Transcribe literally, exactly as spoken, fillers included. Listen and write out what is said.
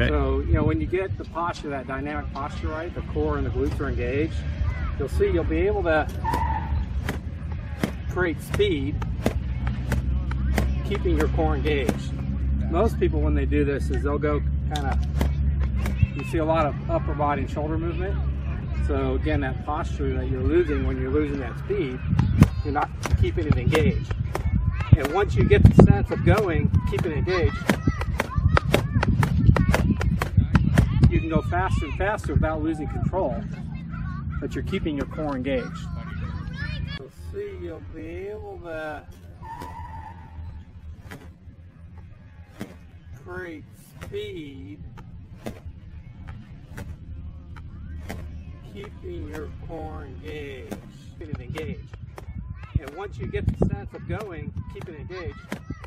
Okay. So, you know, when you get the posture, that dynamic posture right, the core and the glutes are engaged, you'll see you'll be able to create speed keeping your core engaged. Most people, when they do this, is they'll go kind of, you see a lot of upper body and shoulder movement. So again, that posture that you're losing when you're losing that speed, you're not keeping it engaged. And once you get the sense of going, keeping it engaged, you can go faster and faster without losing control, but you're keeping your core engaged. You'll see, you'll be able to create speed, keeping your core engaged. Keeping it engaged. And once you get the sense of going, keep it engaged.